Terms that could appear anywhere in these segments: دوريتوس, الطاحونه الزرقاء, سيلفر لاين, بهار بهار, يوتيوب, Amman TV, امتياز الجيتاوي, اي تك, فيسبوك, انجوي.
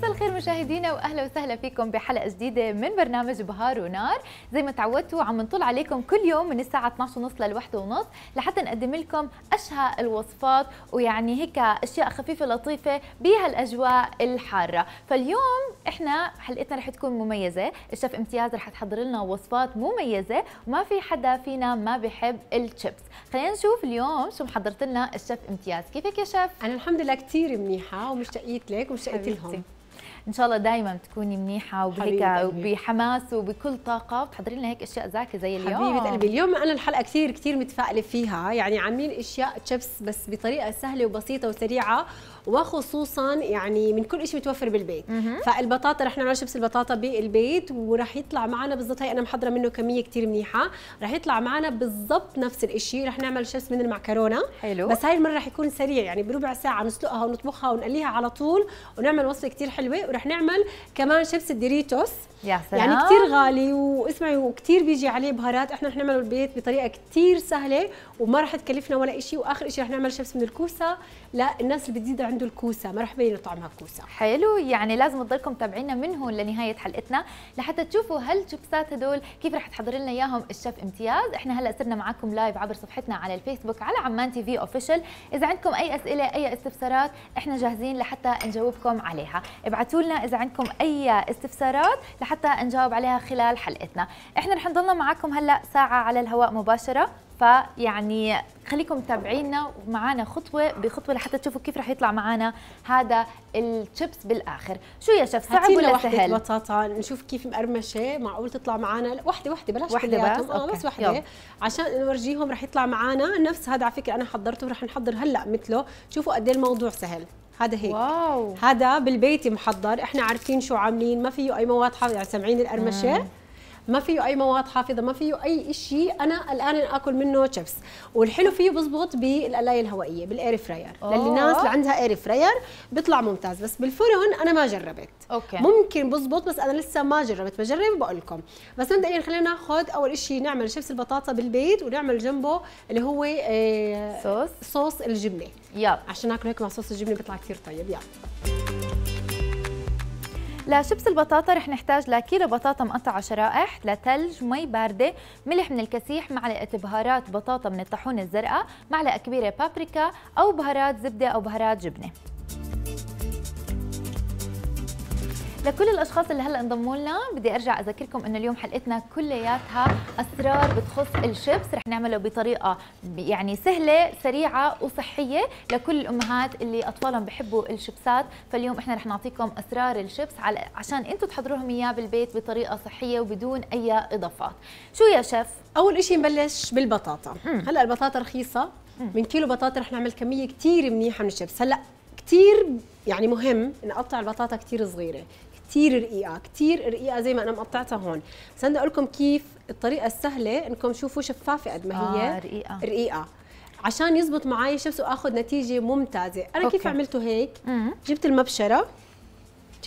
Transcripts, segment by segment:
مساء الخير مشاهدينا، واهلا وسهلا فيكم بحلقه جديده من برنامج بهار ونار. زي ما تعودتوا عم نطل عليكم كل يوم من الساعه 12:30 ل1:30 لحتى نقدم لكم اشهى الوصفات، ويعني هيك اشياء خفيفه لطيفه بهالاجواء الحاره. فاليوم احنا حلقتنا رح تكون مميزه، الشيف امتياز رح تحضر لنا وصفات مميزه، وما في حدا فينا ما بحب الشيبس. خلينا نشوف اليوم شو محضرت لنا الشيف امتياز. كيفك يا شيف؟ انا الحمد لله كثير منيحه ومشتاقه لك ومشتاقه لهم. ان شاء الله دايما بتكوني منيحه وبهيك وبحماس وبكل طاقه، بتحضري لنا هيك اشياء زاكيه زي اليوم. حبيبه قلبي، اليوم انا الحلقه كثير كثير متفائله فيها، يعني عاملين اشياء تشيبس بس بطريقه سهله وبسيطه وسريعه، وخصوصا يعني من كل شيء متوفر بالبيت. فالبطاطا رح نعمل شيبس البطاطا بالبيت، ورح يطلع معنا بالضبط، هي انا محضره منه كميه كثير منيحه، رح يطلع معنا بالضبط نفس الشيء. رح نعمل شيبس من المعكرونه، حلو، بس هاي المره رح يكون سريع، يعني بربع ساعه نسلقها ونطبخها ونقليها على طول ونعمل وصفه كثير حلوه. ورح نعمل كمان شيبس الدوريتوس، يا سلام، يعني كثير غالي، واسمعي وكثير بيجي عليه بهارات، احنا رح نعمله بالبيت بطريقه كثير سهله وما رح تكلفنا ولا شيء. واخر شيء رح نعمل شيبس من الكوسه للناس اللي بتزيد عنده الكوسه، ما رح يبين طعمها كوسه. حلو، يعني لازم تضلكم متابعينا من هون لنهايه حلقتنا لحتى تشوفوا هالشيبسات هدول كيف رح تحضر لنا اياهم الشيف امتياز. احنا هلا صرنا معاكم لايف عبر صفحتنا على الفيسبوك على عمان تي في اوفيشال. اذا عندكم اي اسئله اي استفسارات احنا جاهزين لحتى نجاوبكم عليها، ابعتوا لنا اذا عندكم اي استفسارات لحتى نجاوب عليها خلال حلقتنا. احنا رح نضلنا معاكم هلا ساعه على الهواء مباشره، فيعني خليكم متابعينا ومعانا خطوه بخطوه لحتى تشوفوا كيف رح يطلع معانا هذا الشيبس بالاخر. شو يا شيف، صعب ولا سهل؟ بطاطا نشوف كيف مقرمشه، معقول تطلع معنا وحده وحده، بلاش كلياتهم، بس وحده عشان نورجيهم رح يطلع معنا نفس هذا. على فكره انا حضرته ورح نحضر هلا مثله، شوفوا قد ايه الموضوع سهل. هذا هيك، واو. هذا بالبيت محضر، احنا عارفين شو عاملين، ما فيه اي مواد حافظه، يعني سامعين القرمشه، ما فيه اي مواد حافظه، ما فيه اي شيء انا الان اكل منه شيبس. والحلو فيه بزبط بالقلايه الهوائيه بالاير فراير، للناس اللي عندها اير فراير بيطلع ممتاز، بس بالفرن انا ما جربت. أوكي. ممكن بزبط بس انا لسه ما جربت، بجرب وبقول لكم. بس مبدئيا خلينا ناخذ اول شيء نعمل شيبس البطاطا بالبيت، ونعمل جنبه اللي هو صوص الجبنه، يلا عشان ناكل هيك مع صوص الجبنه بيطلع كثير طيب. يلا لشيبس البطاطا رح نحتاج لكيلو بطاطا مقطعه شرائح، لثلج، مي بارده، ملح من الكسيح، معلقه بهارات بطاطا من الطاحونه الزرقاء، معلقه كبيره بابريكا او بهارات زبده او بهارات جبنه. لكل الاشخاص اللي هلا انضموا لنا بدي ارجع اذكركم انه اليوم حلقتنا كلياتها اسرار بتخص الشيبس، رح نعمله بطريقه يعني سهله سريعه وصحيه لكل الامهات اللي اطفالهم بحبوا الشيبسات. فاليوم احنا رح نعطيكم اسرار الشيبس عشان انتم تحضروا لهم اياه بالبيت بطريقه صحيه وبدون اي اضافات. شو يا شيف؟ اول شيء نبلش بالبطاطا. هلا البطاطا رخيصه، من كيلو بطاطا رح نعمل كميه كثير منيحه من الشيبس. هلا كثير يعني مهم نقطع البطاطا كثير صغيره، كثير رقيقه، كثير رقيقه زي ما انا مقطعتها هون. بس بدي اقول لكم كيف الطريقه السهله، انكم شوفوا شفافه قد ما هي رقيقه عشان يزبط معي شيبس واخذ نتيجه ممتازه. انا أوكي. كيف عملته هيك؟ جبت المبشره،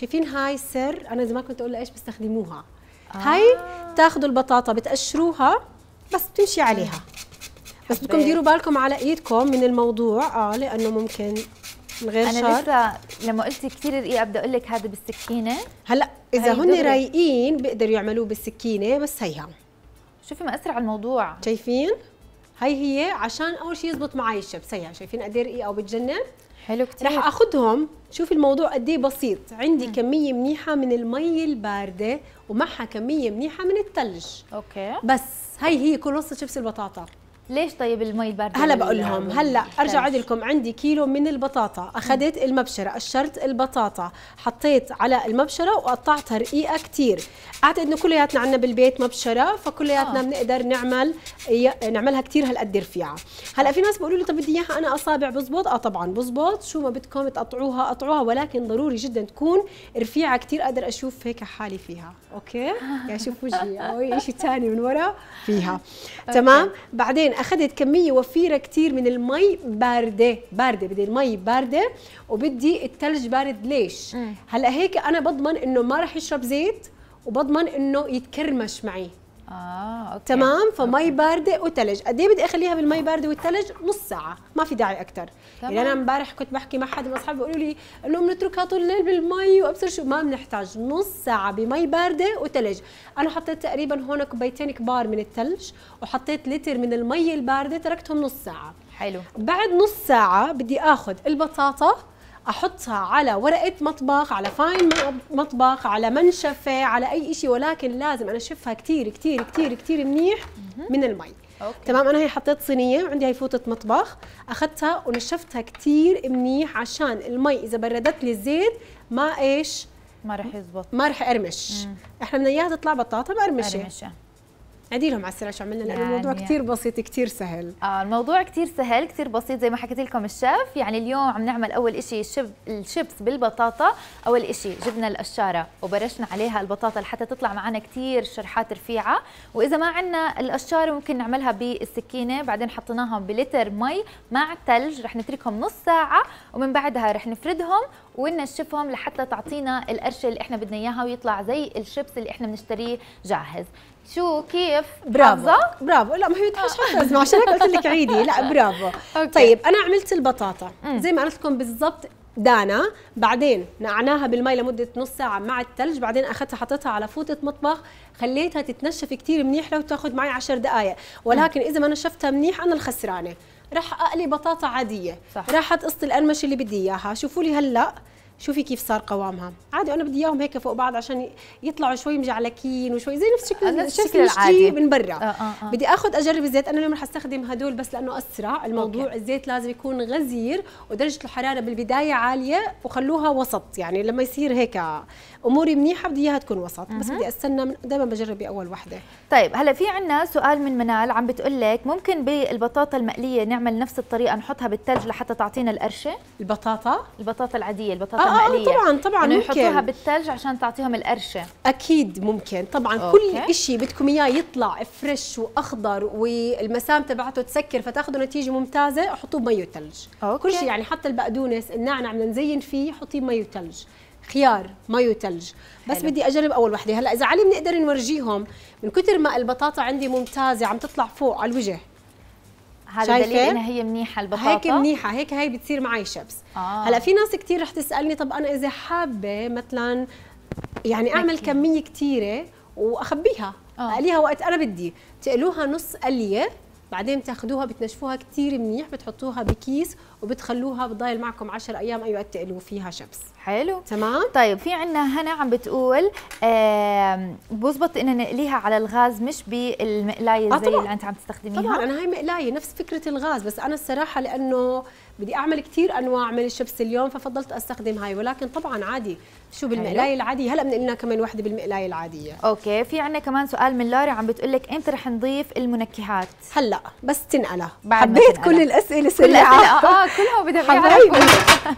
شايفين هاي السر، انا زي ما كنت اقول لها ايش بستخدموها. هاي بتاخذوا البطاطا بتقشروها بس بتمشي عليها، بس بدكم ديروا بالكم على ايدكم من الموضوع لانه ممكن غير انا شار. لسه لما قلتي كثير رقيقه بدي اقول لك هذا بالسكينه. هلا اذا هن رايقين بيقدروا يعملوه بالسكينه، بس هيها شوفي ما اسرع الموضوع. شايفين هي هي عشان اول شيء يزبط معي الشيبس. هيها شايفين قد ايه رقيقه وبتجنن، حلو كثير. رح اخذهم، شوفي الموضوع قد ايه بسيط. عندي كميه منيحه من المي البارده ومعها كميه منيحه من الثلج. اوكي، بس هي هي كل وصفه شيبس البطاطا. ليش طيب المي البارده؟ هلا بقول لهم. هلا ارجع اعد لكم، عندي كيلو من البطاطا، اخذت المبشره، قشرت البطاطا، حطيت على المبشره وقطعتها رقيقه كثير. اعتقد انه كلياتنا عندنا بالبيت مبشره، فكلياتنا بنقدر نعملها كثير هالقد رفيعه. هلا في ناس بيقولوا لي طب بدي اياها انا اصابع، بزبط؟ طبعا بزبط، شو ما بدكم تقطعوها قطعوها، ولكن ضروري جدا تكون رفيعه كثير اقدر اشوف هيك حالي فيها. اوكي، يعني اشوف وجهي او اي شيء ثاني من ورا فيها. تمام. بعدين اخذت كميه وفيره كثير من المي بارده، بدي المي بارده وبدي الثلج بارد. ليش؟ هلا هيك انا بضمن انه ما راح يشرب زيت، وبضمن انه يتكرمش معي، أوكي. تمام. فمي بارده وثلج، قد ايه بدي اخليها بالمي بارده والثلج؟ نص ساعه، ما في داعي اكثر. يعني انا امبارح كنت بحكي مع حد من اصحابي بيقولوا لي انه بنتركها طول الليل بالمي وابصر شو، ما بنحتاج، نص ساعه بمي بارده وثلج. انا حطيت تقريبا هون كوبايتين كبار من الثلج وحطيت لتر من المي البارده، تركتهم نص ساعه. حلو. بعد نص ساعه بدي اخذ البطاطا احطها على ورقه مطبخ، على فاين مطبخ، على منشفه، على اي شيء، ولكن لازم انا اشفها كثير كثير كثير كثير منيح من المي. أوكي. تمام. انا هي حطيت صينيه وعندي هي فوطه مطبخ، اخذتها ونشفتها كثير منيح عشان المي اذا بردت لي الزيت ما ايش، ما رح يزبط، ما رح ارمش. احنا بدنا اياها تطلع بطاطا مقرمشه. عدي لهم على السرعه شو عملنا، لانه الموضوع كثير بسيط كثير سهل. الموضوع كثير سهل كثير بسيط زي ما حكيت لكم الشيف. يعني اليوم عم نعمل اول شيء الشيبس بالبطاطا. اول شيء جبنا القشاره وبرشنا عليها البطاطا لحتى تطلع معنا كثير شرحات رفيعه، واذا ما عندنا القشاره ممكن نعملها بالسكينه. بعدين حطيناهم بلتر مي مع ثلج، رح نتركهم نص ساعه ومن بعدها رح نفردهم وننشفهم لحتى تعطينا القرشه اللي احنا بدنا اياها ويطلع زي الشيبس اللي احنا بنشتريه جاهز. شو كيف؟ برافو برافو. لا ما هي مش حافظة، عشان هيك قلت لك عيدي. لا برافو. أوكي. طيب انا عملت البطاطا زي ما قلت لكم بالضبط دانا، بعدين نقعناها بالمي لمده نص ساعه مع الثلج، بعدين اخذتها حطيتها على فوطه مطبخ، خليتها تتنشف كثير منيح، لو تاخذ معي 10 دقائق، ولكن اذا ما نشفتها منيح انا الخسرانه. راح اقلي بطاطا عاديه، راحت قصه القرمشه اللي بدي اياها. شوفوا لي هلا، شوفي كيف صار قوامها عادي. انا بدي اياهم هيك فوق بعض عشان يطلعوا شوي مجعلكين وشوي زي نفس الشكل العادي من برا. بدي اخذ اجرب الزيت. انا اليوم رح استخدم هدول بس لانه اسرع الموضوع. أوكي. الزيت لازم يكون غزير ودرجه الحراره بالبدايه عاليه وخلوها وسط، يعني لما يصير هيك اموري منيحه بدي اياها تكون وسط. بس بدي استنى، دائما بجرب باول وحده. طيب هلا في عندنا سؤال من منال عم بتقول لك ممكن بالبطاطا المقليه نعمل نفس الطريقه، نحطها بالثلج لحتى تعطينا القرشه؟ البطاطا العاديه، البطاطا المقليه طبعا طبعا ممكن يحطوها بالثلج عشان تعطيهم القرشه. اكيد ممكن طبعا. أوكي. كل شيء بدكم اياه يطلع فريش واخضر والمسام تبعته تسكر فتاخذوا نتيجه ممتازه، احطوه بمي وثلج. كل شيء، يعني حتى البقدونس النعنع بدنا نزين فيه، حطيه بمي وثلج. خيار مي وثلج. بس بدي اجرب اول وحده. هلا اذا علي بنقدر نورجيهم من كثر ما البطاطا عندي ممتازه عم تطلع فوق على الوجه. هذا دليل انها هي منيحه البطاطا، هيك منيحه هيك هي بتصير معي شبس. هلا في ناس كثير رح تسالني طب انا اذا حابه مثلا يعني اعمل كميه كثيره واخبيها اقليها وقت انا بدي، تقلوها نص قليه بعدين بتاخذوها بتنشفوها كثير منيح، بتحطوها بكيس وبتخلوها بتضايل معكم 10 ايام اي وقت تقلوا فيها شبس. حلو تمام. طيب في عندنا هنا عم بتقول بزبط ان نقليها على الغاز مش بالمقلايه زي اللي انت عم تستخدميها؟ طبعا انا هاي مقلايه نفس فكره الغاز، بس انا الصراحه لانه بدي اعمل كثير انواع من الشبس اليوم ففضلت استخدم هاي، ولكن طبعا عادي شو بالمقلايه العاديه. هلا بنقلنا كمان وحده بالمقلايه العاديه. اوكي. في عندنا كمان سؤال من لاري عم بتقول لك امتى رح نضيف المنكهات؟ هلا بس تنقلها. حبيت كل الاسئله سريعه. كلها بدها اعرفها.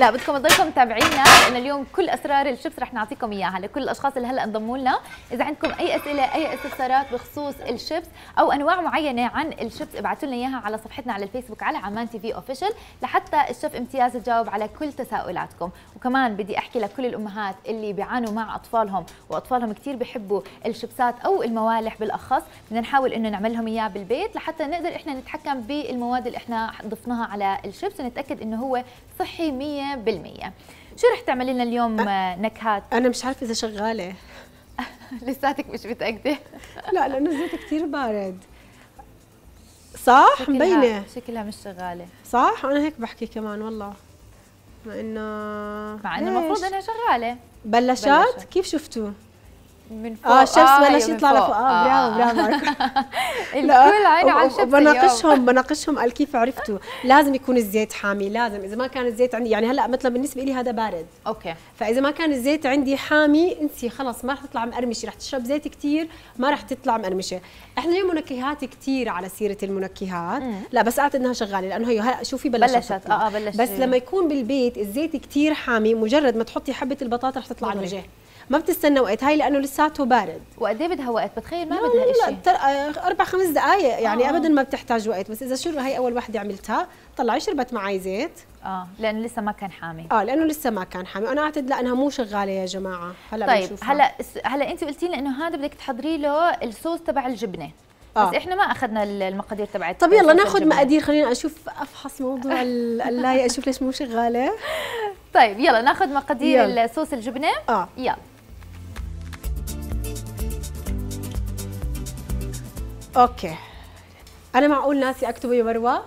لا بدكم تضلكم متابعينا لان اليوم كل اسرار الشبس رح نعطيكم اياها لكل الاشخاص اللي هلا انضموا لنا. اذا عندكم اي اسئله اي استفسارات بخصوص الشبس او انواع معينه عن الشبس ابعثوا لنا اياها على صفحتنا على الفيسبوك على عمان تي في اوفيشال لحتى الشيف امتياز يجاوب على كل تساؤلاتكم. وكمان بدي احكي لكل الامهات اللي بيعانوا مع اطفالهم واطفالهم كثير بحبوا الشبسات او الموالح بالاخص، بدنا نحاول انه نعمل لهم اياه بالبيت لحتى نقدر احنا نتحكم بالمواد اللي احنا ضفناها على الشيبس ونتاكد انه هو صحي 100%. شو رح تعملي لنا اليوم نكهات؟ انا مش عارفه اذا شغاله. لساتك مش متاكده. لا لانه الزيت كثير بارد. صح مبينه شكلها مش شغاله. صح انا هيك بحكي كمان والله، مع انه المفروض انها شغاله. بلشت كيف شفتوا من فوق؟ شخص بلش يطلع لفوق. برافو برافو. الكل عينه على الشبس. بناقشهم قال كيف عرفتوا؟ لازم يكون الزيت حامي، لازم. اذا ما كان الزيت عندي، يعني هلا مثلا بالنسبه لي هذا بارد. اوكي. فاذا ما كان الزيت عندي حامي انسي خلص ما رح تطلع مقرمشه، رح تشرب زيت كثير ما رح تطلع مقرمشه. احنا اليوم منكهات كثير. على سيره المنكهات لا بس قالت انها شغاله لانه هي هلا شوفي بلشت. بس لما يكون بالبيت الزيت كثير حامي مجرد ما تحطي حبه البطاطا رح تطلع على الوجه. ما بتستنى وقت هاي لانه لساته بارد. وقد ايه بدها وقت؟ بتخيل ما بدها شيء. لا 4-5 دقائق يعني ابدا ما بتحتاج وقت. بس اذا شو هي اول وحده عملتها طلع شربت معي زيت لانه لسه ما كان حامي. لانه لسه ما كان حامي. انا اعتقد لانها مو شغاله يا جماعه. هلا طيب بنشوفها. هلا انت قلتي لي انه هذا بدك تحضري له الصوص تبع الجبنه. بس احنا ما اخذنا المقادير تبعت. طب يلا ناخذ مقادير، خلينا اشوف افحص موضوع اللايه اشوف ليش مو شغاله. طيب يلا ناخذ مقادير الصوص الجبنه. يلا. اوكي. انا معقول ناسي اكتبه يا مروه؟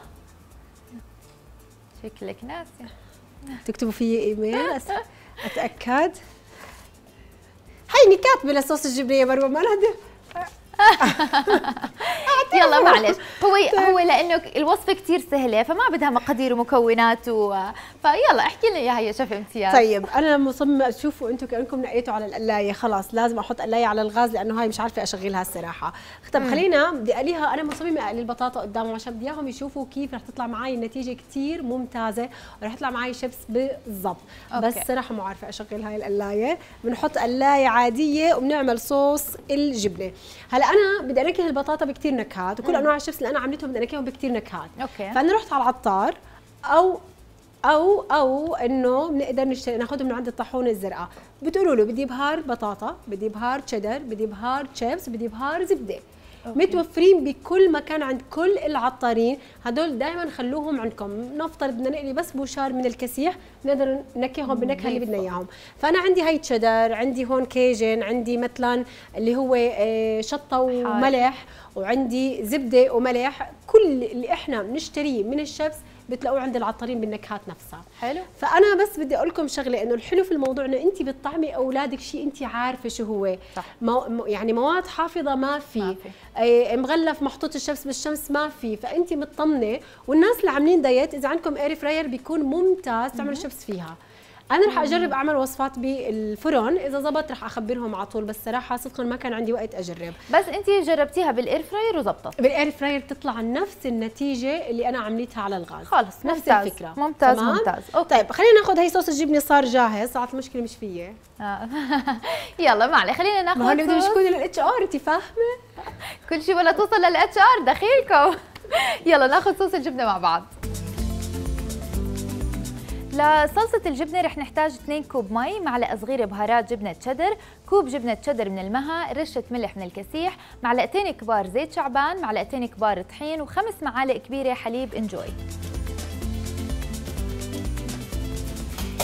شكلك ناسي. تكتبوا في ايميل اتاكد. هيني كاتبه لصوص الجبنه يا مروه، ما لها يلا معلش. هو لانه الوصفه كثير سهله فما بدها مقادير ومكونات فيلا احكي لنا اياها يا شيف امتياز. طيب انا مصممه، تشوفوا انتم كانكم نقيتوا على القلايه، خلاص لازم احط قلايه على الغاز لانه هاي مش عارفه اشغلها الصراحه. طب خلينا بدي اقليها، انا مصممه اقلي البطاطا قدامهم عشان بدي اياهم يشوفوا كيف رح تطلع معي النتيجه كثير ممتازه ورح تطلع معي شيبس بالضبط. بس صراحه مو عارفه اشغل هاي القلايه، بنحط قلايه عاديه وبنعمل صوص الجبنه. هلا انا بدي انكه البطاطا بكثير نكهات وكل انواع الشيبس اللي انا عملتهم بدي انكههم بكثير نكهات. فانا رحت على العطار او انه بنقدر ناخذهم من عند الطاحونه الزرقاء، بتقولوا له بدي بهار بطاطا، بدي بهار تشيدر، بدي بهار شيبس، بدي بهار زبده. متوفرين بكل مكان عند كل العطارين، هدول دائما خلوهم عندكم. نفترض بدنا نقلي بس بوشار من الكسيح بنقدر ننكههم بالنكهه اللي بدنا اياهم. فانا عندي هي تشيدر، عندي هون كيجن، عندي مثلا اللي هو شطه وملح، وعندي زبده وملح. كل اللي احنا بنشتريه من الشبس بتلاقوه عند العطارين بالنكهات نفسها. حلو. فانا بس بدي اقول لكم شغله، انه الحلو في الموضوع انه انت بتطعمي اولادك شيء انت عارفه شو هو. صح. يعني مواد حافظه ما في، مغلف محطوط الشمس بالشمس ما في، فانت مطمنه. والناس اللي عاملين دايت اذا عندكم اير فراير بيكون ممتاز تعملوا شيبس فيها. انا رح اجرب اعمل وصفات بالفرن، اذا زبط رح اخبرهم على طول، بس صراحه صدقا ما كان عندي وقت اجرب. بس انت جربتيها بالاير فراير وزبطت؟ بالاير فراير بتطلع نفس النتيجه اللي انا عملتها على الغاز خالص. نفس الفكره. ممتاز ممتاز. أوكي. طيب خلينا ناخذ هي صوص الجبنه صار جاهز، صارت المشكله مش فيي. يلا معلش خلينا ناخذ. ما بدنا نشكو للاتش ار، انت فاهمه؟ كل شيء ولا توصل للاتش ار دخيلكم. يلا ناخذ صوص الجبنه مع بعض. لصلصة الجبنة رح نحتاج 2 كوب مي، معلقة صغيرة بهارات جبنة تشدر، كوب جبنة تشدر من المها، رشة ملح من الكسيح، معلقتين كبار زيت شعبان، معلقتين كبار طحين، و5 معالق كبيرة حليب انجوي.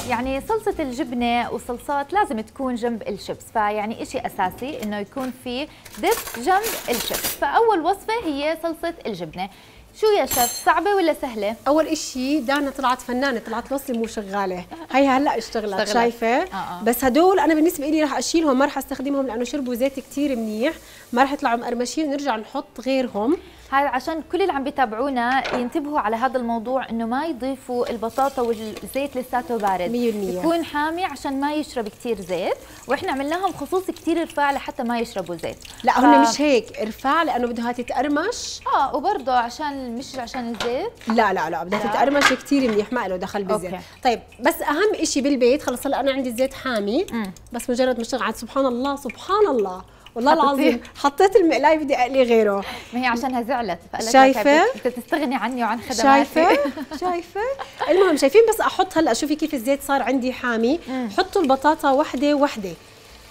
يعني صلصة الجبنة والصلصات لازم تكون جنب الشيبس، فيعني إشي أساسي إنه يكون في دبس جنب الشيبس. فأول وصفة هي صلصة الجبنة. شو يا شيف، صعبة ولا سهلة؟ أول إشي دانا طلعت فنانة، طلعت الوصفة مو شغالة، هي هلا اشتغلت شايفة؟ بس هدول أنا بالنسبة لي رح أشيلهم، ما رح أستخدمهم لأنه شربوا زيت كثير منيح، ما رح يطلعوا مقرمشين ونرجع نحط غيرهم. هاي عشان كل اللي عم بيتابعونا ينتبهوا على هذا الموضوع إنه ما يضيفوا البطاطا والزيت لساته بارد، 100% يكون حامي عشان ما يشرب كثير زيت، وإحنا عملناهم خصوصي كثير رفاع لحتى ما يشربوا زيت. لا هم مش هيك رفاع لأنه بدها تتقرمش. وبرضه عشان مش عشان الزيت. لا بدها تتقرمش كثير منيح، ما له دخل بالزيت. طيب بس اهم شيء بالبيت، خلص هلا انا عندي الزيت حامي، بس مجرد ما اشتغل سبحان الله والله العظيم حطيت المقلايه بدي اقلي غيره. ما هي عشانها زعلت شايفه؟ انت تستغني عني وعن خدماتي. شايفه؟ المهم شايفين، بس احط هلا شوفي كيف الزيت صار عندي حامي. حطوا البطاطا وحده وحده،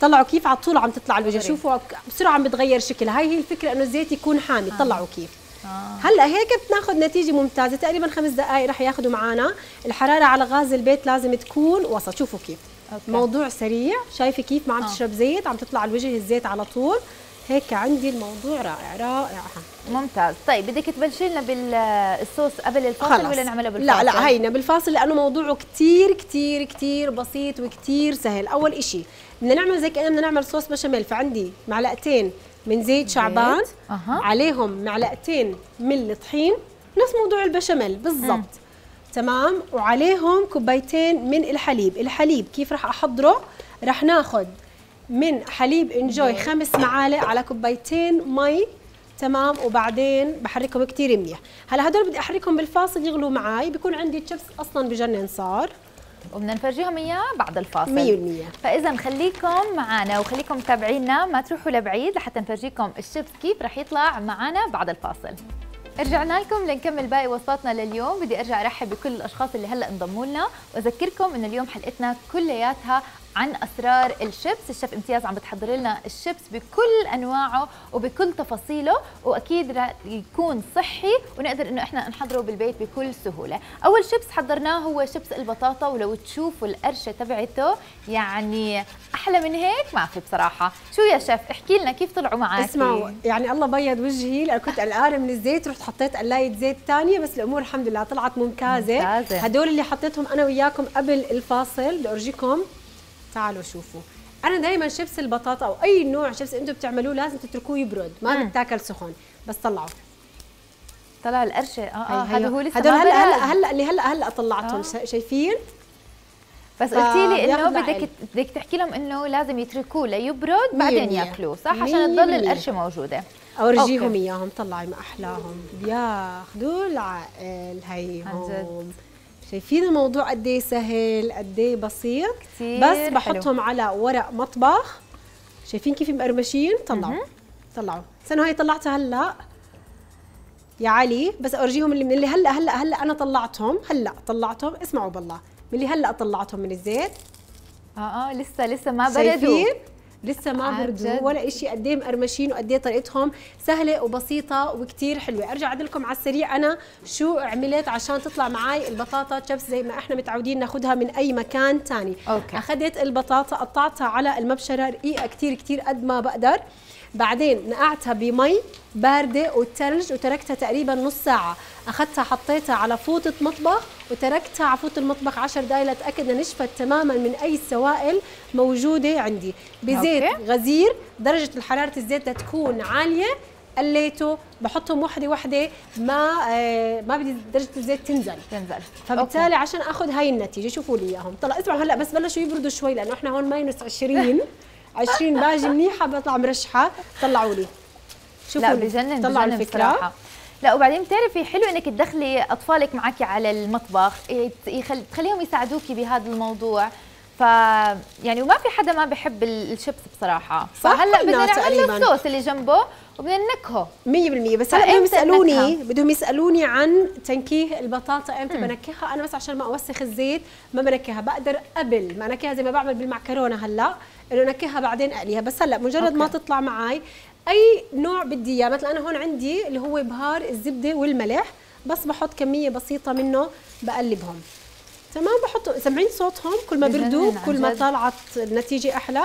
طلعوا كيف على طول عم تطلع الوجه، شوفوا بسرعه عم بتغير شكلها. هاي هي الفكره، انه الزيت يكون حامي. طلعوا كيف. هلا هيك بناخذ نتيجه ممتازه، تقريبا 5 دقائق رح ياخذوا معنا. الحراره على غاز البيت لازم تكون وسط. شوفوا كيف موضوع سريع، شايفه كيف ما عم تشرب زيت، عم تطلع على الوجه الزيت على طول. هيك عندي الموضوع رائع رائع. ممتاز. طيب بدك تبلشي لنا بالصوص قبل الفاصل ولا نعمله بالفاصل؟ لا هينا بالفاصل لانه موضوعه كثير كثير كثير بسيط وكثير سهل. اول إشي بدنا نعمل زي كأننا نعمل صوص بشاميل، فعندي معلقتين من زيت شعبان عليهم معلقتين من طحين، نفس موضوع البشاميل بالضبط. تمام. وعليهم كوبايتين من الحليب. الحليب كيف رح احضره؟ رح ناخذ من حليب انجوي 5 معالق على كوبايتين مي. تمام. وبعدين بحركهم كثير منيح. هلا هدول بدي احركهم بالفاصل يغلوا معي، بيكون عندي تشيبس اصلا بجنن صار. وبدنا نفرجيهم اياه بعد الفاصل 100%. فاذا خليكم معنا وخليكم متابعينا، ما تروحوا لبعيد لحتى نفرجيكم الشيبس كيف رح يطلع معنا بعد الفاصل. رجعنا لكم لنكمل باقي وصفاتنا لليوم. بدي ارجع ارحب بكل الاشخاص اللي هلا انضموا لنا، واذكركم انه اليوم حلقتنا كلياتها عن اسرار الشيبس. الشيف امتياز عم بتحضر لنا الشيبس بكل انواعه وبكل تفاصيله، واكيد رح يكون صحي ونقدر انه احنا نحضره بالبيت بكل سهوله. اول شيبس حضرناه هو شيبس البطاطا، ولو تشوفوا القرشه تبعته يعني احلى من هيك ما في بصراحه. شو يا شيف، احكي لنا كيف طلعوا معك؟ اسمعوا يعني الله بيض وجهي، لأ كنت قلقانه من الزيت، رحت حطيت قلايه زيت ثانيه، بس الامور الحمد لله طلعت ممتازه. هدول اللي حطيتهم انا وياكم قبل الفاصل، بدي ارجيكم تعالوا شوفوا. أنا دائما شيبس البطاطا أو أي نوع شيبس أنتم بتعملوه لازم تتركوه يبرد، ما بتاكل سخون، بس طلعوا. طلع القرشة هذا هو لسه هدول هلا اللي هلا طلعتهم شايفين؟ بس قلتي لي انه بدك تحكي لهم انه لازم يتركوه ليبرد بعدين ياكلوه، صح؟ عشان تضل القرشة موجودة. أورجيهم إياهم، طلعي ما أحلاهم، بياخذوا العقل هيهم. شايفين الموضوع قد ايه سهل، قد ايه بسيط، بس بحطهم حلو على ورق مطبخ. شايفين كيف مقرمشين؟ طلعوا استنوا، هاي طلعتها هلا يا علي، بس اورجيهم اللي من اللي هلا انا طلعتهم. اسمعوا بالله، من اللي هلا طلعتهم من الزيت لسه ما بردوا، ولا شيء. قد ايه مقرمشين وقد ايه طريقتهم سهله وبسيطه وكثير حلوه. ارجع اعدلكم على السريع انا شو عملت عشان تطلع معي البطاطا تشيبس زي ما احنا متعودين ناخذها من اي مكان ثاني. اخذت البطاطا قطعتها على المبشره رقيقه كثير كثير قد ما بقدر، بعدين نقعتها بمي بارده والثلج وتركتها تقريبا نص ساعه. اخذتها حطيتها على فوطه مطبخ وتركتها على فوطه المطبخ 10 دقائق لاتاكد انها نشفت تماما من اي سوائل موجوده عندي. بزيت غزير درجه حراره الزيت لتكون عاليه، قليته بحطهم وحده وحده، ما بدي درجه الزيت تنزل، فبالتالي عشان اخذ هاي النتيجه. شوفوا لي اياهم، طلع اسمعوا هلا بس بلشوا يبردوا شوي لانه احنا هون ماينس 20 باجي منيحه بطلع مرشحه. طلعوا لي شوفوا، لا بجنن، طلعوا الفكره. لا وبعدين بتعرفي حلو انك تدخلي اطفالك معك على المطبخ، تخليهم يساعدوكي بهذا الموضوع، يعني وما في حدا ما بحب الشيبس بصراحه. فهلا بدنا نعمل له الصوص اللي جنبه وبدنا ننكهه 100%. بس هلا بدهم يسالوني عن تنكيه البطاطا امتى بنكهها. انا بس عشان ما اوسخ الزيت ما بنكهها، بقدر قبل ما انكهها زي ما بعمل بالمعكرونه هلا انه انكهها بعدين اقليها، بس هلا مجرد ما تطلع معي اي نوع بدي اياه. مثلا انا هون عندي اللي هو بهار الزبده والملح، بس بحط كميه بسيطه منه بقلبهم تمام. بحطهم، سمعين صوتهم؟ كل ما بردوا كل ما طلعت النتيجه احلى.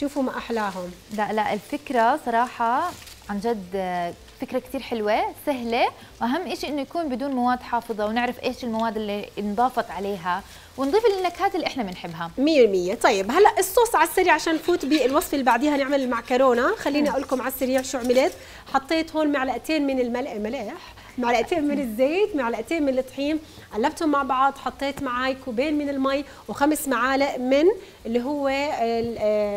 شوفوا ما احلاهم. لا الفكره صراحه عن جد فكره كثير حلوه سهله، واهم شيء انه يكون بدون مواد حافظه، ونعرف ايش المواد اللي انضافت عليها، ونضيف النكهات اللي احنا بنحبها 100%. طيب هلا الصوص على السريع عشان نفوت بالوصفه اللي بعديها، نعمل المعكرونه. خليني اقول لكم على السريع شو عملت. حطيت هون معلقتين من الملح، معلقتين من الزيت، معلقتين من الطحين، قلبتهم مع بعض. حطيت معي كوبين من المي وخمس معالق من اللي هو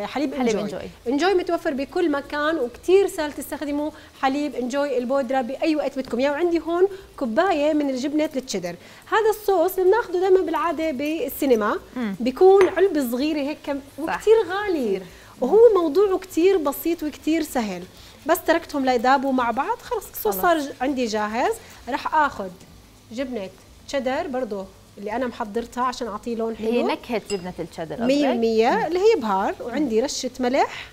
حليب انجوي. انجوي متوفر بكل مكان وكثير سهل تستخدموا حليب انجوي البودره باي وقت بدكم اياه. وعندي هون كوبايه من الجبنه التشيدر. هذا الصوص بناخذه دائما بالعاده بالسينما، بيكون علبه صغيره هيك وكثير غالي، وهو موضوعه كثير بسيط وكثير سهل. بس تركتهم ليدابوا مع بعض، خلص الصوص صار عندي جاهز. رح اخذ جبنه تشيدر برضه اللي انا محضرتها عشان اعطيه لون حلو، هي نكهه جبنه التشيدر 100% اللي هي بهار، وعندي رشه ملح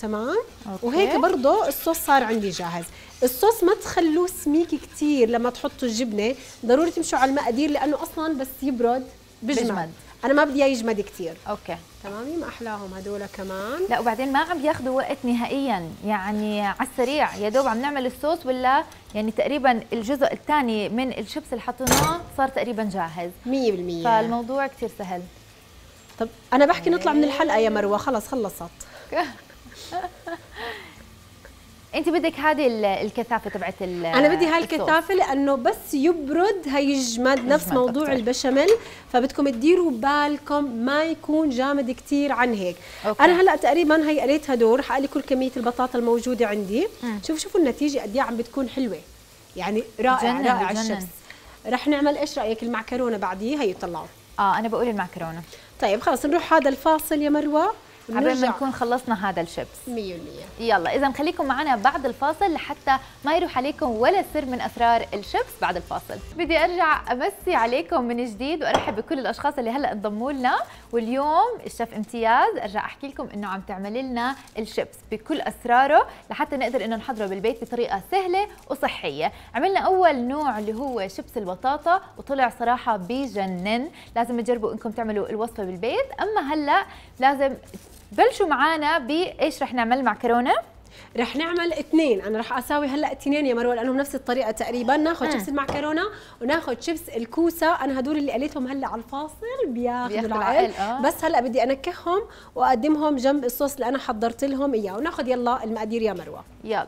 تمام. وهيك برضه الصوص صار عندي جاهز. الصوص ما تخلوه سميك كثير لما تحطوا الجبنه، ضروري تمشوا على المقادير لانه اصلا بس يبرد بجمد. أنا ما بدي يجمد كثير. تمام، ما أحلاهم هدول كمان. لا وبعدين ما عم ياخذوا وقت نهائيا، يعني على السريع يا دوب عم نعمل الصوص، ولا يعني تقريبا الجزء الثاني من الشيبس اللي حطيناه صار تقريبا جاهز 100%، فالموضوع كثير سهل. طب أنا بحكي نطلع من الحلقة يا مروة، خلص خلصت. انت بدك هذه الكثافه تبعت انا بدي هاي الكثافه لانه بس يبرد هيجمد، نفس موضوع أكثر البشاميل، فبدكم تديروا بالكم ما يكون جامد كثير عن هيك. انا هلا تقريبا هي قليت هدول، رح اقلي كل كميه البطاطا الموجوده عندي. شوفوا النتيجه قد ايه عم بتكون حلوه، يعني رائع الشيبس. رح نعمل ايش رايك المعكرونه بعديه؟ هي طلعوا انا بقول المعكرونه. طيب خلص نروح هذا الفاصل يا مروه عبين ما نكون خلصنا هذا الشيبس 100%. يلا اذا خليكم معنا بعد الفاصل لحتى ما يروح عليكم ولا سر من اسرار الشيبس بعد الفاصل. بدي ارجع امسي عليكم من جديد وارحب بكل الاشخاص اللي هلا انضموا لنا، واليوم الشيف امتياز ارجع احكي لكم انه عم تعمل لنا الشيبس بكل اسراره لحتى نقدر انه نحضره بالبيت بطريقه سهله وصحيه. عملنا اول نوع اللي هو شيبس البطاطا وطلع صراحه بجنن، لازم تجربوا انكم تعملوا الوصفه بالبيت. اما هلا لازم بلشوا معانا بايش رح نعمل معكرونه؟ رح نعمل اثنين، انا رح اساوي هلا اثنين يا مروه لانهم نفس الطريقه تقريبا، ناخذ شيبس المعكرونه وناخذ شيبس الكوسه، انا هدول اللي قليتهم هلا على الفاصل بياخذوا العقل، بس هلا بدي انكههم واقدمهم جنب الصوص اللي انا حضرت لهم اياه، وناخذ يلا المقادير يا مروه. يلا.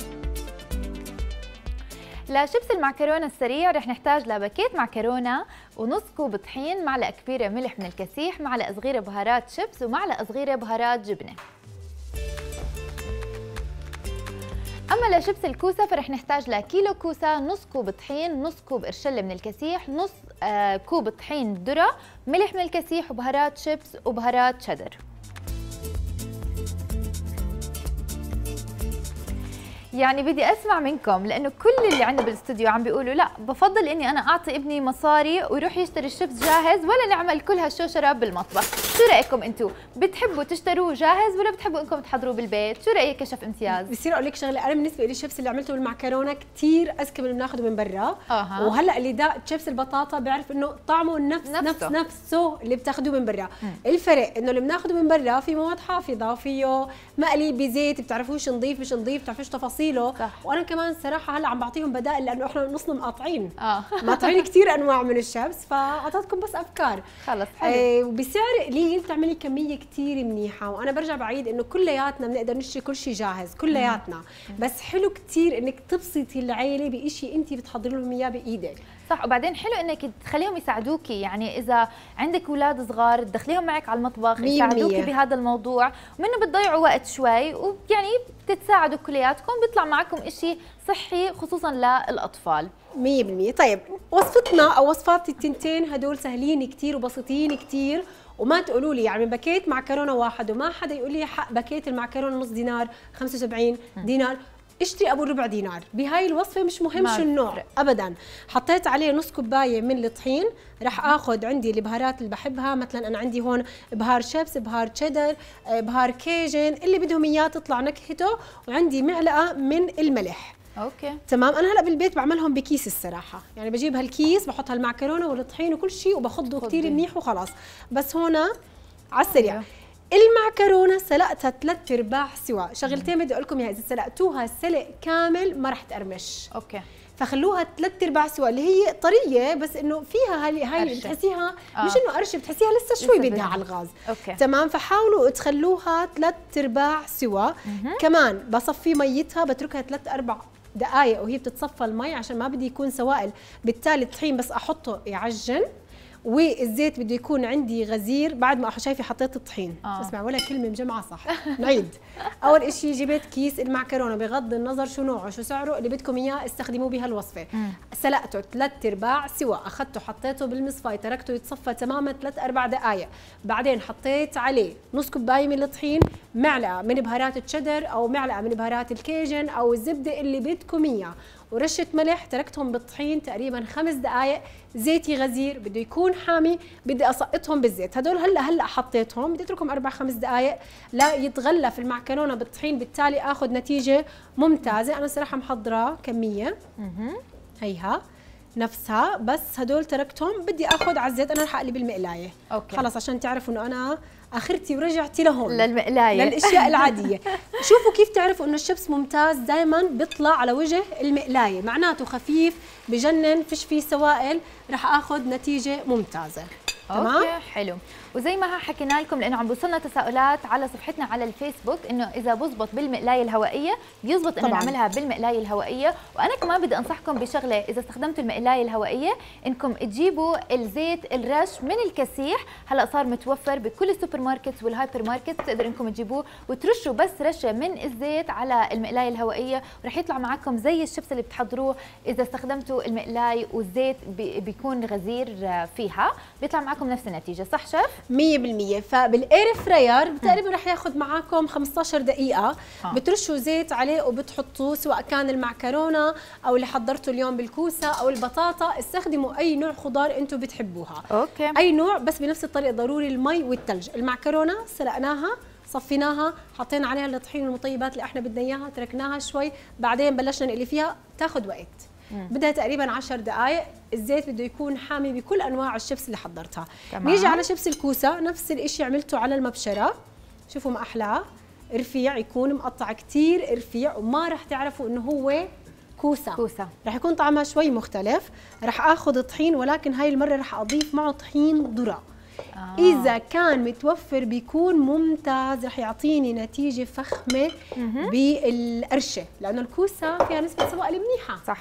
لشيبس المعكرونه السريع رح نحتاج لباكيت معكرونه ونص كوب طحين، معلقه كبيره ملح من الكسيح، معلقه صغيره بهارات شيبس، ومعلقه صغيره بهارات جبنه. اما لشيبس الكوسه فرح نحتاج لكيلو كوسه، نص كوب طحين، نص كوب قرشله من الكسيح، نص كوب طحين ذره، ملح من الكسيح، وبهارات شيبس وبهارات شدر. يعني بدي اسمع منكم لانه كل اللي عندنا بالاستوديو عم بيقولوا لا بفضل اني انا اعطي ابني مصاري ويروح يشتري الشيبس جاهز ولا نعمل كل هالشوشره بالمطبخ. شو رايكم انتم؟ بتحبوا تشتروه جاهز ولا بتحبوا انكم تحضروه بالبيت؟ شو رايك يا شيف امتياز؟ بصير اقول لك شغله، انا بالنسبه لي الشيبس اللي عملته بالمعكرونه كثير اذكى من اللي بناخده من برا، وهلا اللي ده شيبس البطاطا بعرف انه طعمه نفسه اللي بتاخده من برا. الفرق انه اللي بناخده من برا في مواد حافظه، فيه مقلي بزيت، بتعرفوش نضيف مش نضيف، بتعرفوش تفاصيل. وانا كمان صراحه هلا عم بعطيهم بدائل لانه احنا نصنا مقاطعين مقاطعين كثير انواع من الشيبس، فاعطيتكم بس افكار خلص حلو وبسعر قليل تعملي كميه كثير منيحه. وانا برجع بعيد انه كلياتنا بنقدر نشتري كل شيء جاهز كلياتنا، بس حلو كثير انك تبسطي العيله بشيء انت بتحضري لهم اياه بايدك. صح، وبعدين حلو انك تخليهم يساعدوكي، يعني اذا عندك اولاد صغار تدخليهم معك على المطبخ يساعدوكي بهذا الموضوع، ومنه بتضيعوا وقت شوي ويعني بتتساعدوا كلياتكم بيطلع معكم اشي صحي خصوصا للاطفال 100%. طيب وصفتنا او وصفات التنتين هدول سهلين كثير وبسيطين كثير، وما تقولوا لي يعني باكيت معكرونه واحد، وما حدا يقول لي حق باكيت المعكرونه نص دينار 75 دينار، اشتري ابو ربع دينار بهاي الوصفه مش مهم شو النوع ابدا. حطيت عليه نص كوبايه من الطحين، رح اخذ عندي البهارات اللي بحبها، مثلا انا عندي هون بهار شيبس، بهار شيدر، بهار كيجن، اللي بدهم اياه تطلع نكهته، وعندي معلقه من الملح. اوكي تمام. انا هلا بالبيت بعملهم بكيس الصراحه، يعني بجيب هالكيس بحط هالمعكرونه والطحين وكل شيء وبخضه كثير منيح وخلاص. بس هون على السريع المعكرونه سلقتها 3/4 سوا، شغلتين بدي اقول لكم اياها، اذا سلقتوها سلق كامل ما رح تقرمش. اوكي فخلوها 3/4 سوا، اللي هي طريه بس انه فيها هاي بتحسيها مش انه قرشه، بتحسيها لسه شوي بدها على الغاز. أوكي. تمام، فحاولوا تخلوها 3/4 سوا. كمان بصفي ميتها، بتركها 3-4 دقائق وهي بتتصفى المي عشان ما بدي يكون سوائل، بالتالي الطحين بس احطه يعجن، والزيت بده يكون عندي غزير. بعد ما شايفه حطيت الطحين اسمع ولا كلمه مجمعه صح نعيد. اول شيء جبت كيس المعكرونه بغض النظر شو نوعه شو سعره اللي بدكم اياه استخدموه بهالوصفه، سلقته 3/4 سوا، اخذته حطيته بالمصفاي تركته يتصفى تماما 3-4 دقائق، بعدين حطيت عليه نص كوبايه من الطحين، معلقه من بهارات الشدر او معلقه من بهارات الكيجن او الزبده اللي بدكم اياه، ورشه ملح، تركتهم بالطحين تقريبا 5 دقائق، زيتي غزير بده يكون حامي، بدي اسقطهم بالزيت. هدول هلا حطيتهم، بدي اتركهم 4-5 دقائق لا يتغلف المعكرونه بالطحين، بالتالي اخذ نتيجه ممتازه. انا صراحه محضره كميه هيها نفسها، بس هدول تركتهم بدي اخذ على الزيت، انا رح اقلب المقلايه. أوكي. خلص عشان تعرفوا انه انا اخرتي ورجعتي لهون للمقلايه للاشياء العاديه. شوفوا كيف تعرفوا انه الشيبس ممتاز، دائما بيطلع على وجه المقلايه، معناته خفيف بجنن فيش فيه سوائل، رح اخذ نتيجه ممتازه. اوكي حلو، وزي ما حكينا لكم لانه عم بوصلنا تساؤلات على صفحتنا على الفيسبوك انه اذا بزبط بالمقلايه الهوائيه، بيزبط انه بعملها بالمقلايه الهوائيه. وانا كمان بدي انصحكم بشغله، اذا استخدمتوا المقلايه الهوائيه انكم تجيبوا الزيت الرش من الكسيح، هلا صار متوفر بكل السوبر ماركت والهايبر ماركت، بتقدروا انكم تجيبوه وترشوا بس رشه من الزيت على المقلايه الهوائيه، ورح يطلع معكم زي الشيبس اللي بتحضروه اذا استخدمتوا المقلايه والزيت بيكون غزير فيها، بيطلع معكم معكم نفس النتيجه، صح شيف؟ 100%. فبالاير فراير تقريبا رح ياخذ معاكم 15 دقيقه. بترشوا زيت عليه وبتحطوه، سواء كان المعكرونه او اللي حضرته اليوم بالكوسه او البطاطا، استخدموا اي نوع خضار انتم بتحبوها. اوكي. اي نوع، بس بنفس الطريقه ضروري المي والثلج. المعكرونه سلقناها، صفيناها، حطينا عليها الطحين والمطيبات اللي احنا بدنا اياها، تركناها شوي، بعدين بلشنا نقلي فيها، تاخذ وقت. بدها تقريبا 10 دقائق. الزيت بده يكون حامي بكل انواع الشيبس اللي حضرتها. نيجي على شيبس الكوسه، نفس الشيء عملته على المبشره، شوفوا ما احلاه، رفيع، يكون مقطع كثير رفيع، وما راح تعرفوا انه هو كوسه. راح يكون طعمها شوي مختلف. راح اخذ طحين، ولكن هاي المره راح اضيف معه طحين ذره. إذا كان متوفر بيكون ممتاز، رح يعطيني نتيجة فخمة بالقرشة، لأنه الكوسة فيها نسبة سوائل منيحة، صح؟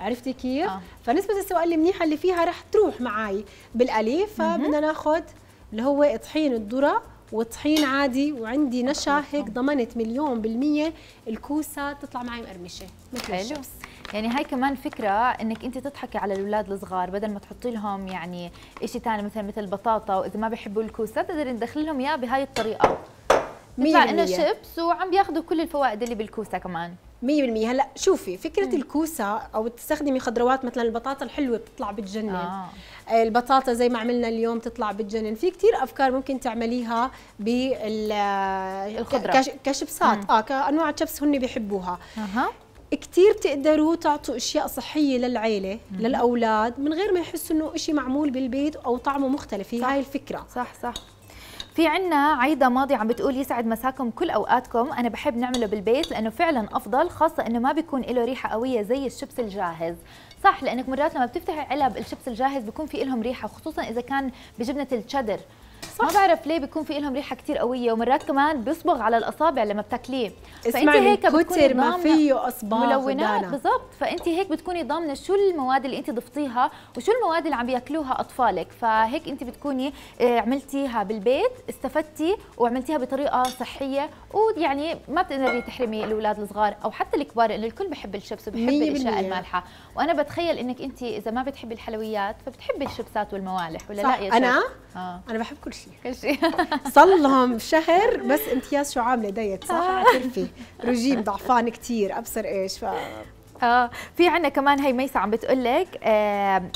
عرفتي كيف؟ فنسبة السوائل المنيحة اللي فيها رح تروح معي بالقلي، فبدنا ناخذ اللي هو طحين الذرة وطحين عادي، وعندي نشا، هيك ضمنت 100% الكوسة تطلع معي مقرمشة مثل الشمس. يعني هاي كمان فكرة انك انت تضحكي على الاولاد الصغار، بدل ما تحطي لهم يعني شيء ثاني مثل البطاطا، واذا ما بيحبوا الكوسة تقدري تدخلي لهم اياه بهاي الطريقة. بيطلع انه شيبس وعم بياخذوا كل الفوائد اللي بالكوسة كمان. 100%. هلا شوفي فكرة الكوسة، او تستخدمي خضروات مثلا البطاطا الحلوة بتطلع بتجنن. البطاطا زي ما عملنا اليوم تطلع بتجنن، في كثير افكار ممكن تعمليها بالخضرة كشبسات، كانواع شبس هن بيحبوها. كتير بتقدروا تعطوا اشياء صحيه للعيله، للاولاد، من غير ما يحسوا انه شيء معمول بالبيت او طعمه مختلف. هي هاي الفكره. صح. في عنا عايده ماضي عم بتقول يسعد مساكم كل اوقاتكم، انا بحب نعمله بالبيت لانه فعلا افضل، خاصه انه ما بيكون له ريحه قويه زي الشيبس الجاهز. صح، لانك مرات لما بتفتحي علب الشيبس الجاهز بيكون في لهم ريحه، خصوصا اذا كان بجبنه التشيدر، ما بعرف ليه بيكون في لهم ريحه كثير قويه، ومرات كمان بيصبغ على الاصابع لما بتاكليه. فانت هيك بتكوني ما فيه اصباغ ملونات بالضبط، فانت هيك بتكوني ضامنه شو المواد اللي انت ضفتيها وشو المواد اللي عم ياكلوها اطفالك، فهيك انت بتكوني عملتيها بالبيت، استفدتي وعملتيها بطريقه صحيه، ويعني ما بتقدري تحرمي الاولاد الصغار او حتى الكبار، لانه الكل بحب الشيبس وبحب الاشياء المالحه. وانا بتخيل انك انت اذا ما بتحبي الحلويات فبتحبي الشيبسات والموالح، ولا؟ صح. لا يا انا انا بحب كل شيء. صار لهم شهر بس امتياز شو عامله دايت، صح؟ اعترفي رجيم ضعفان كثير، ابصر ايش. في عندنا كمان هي ميسة عم بتقول لك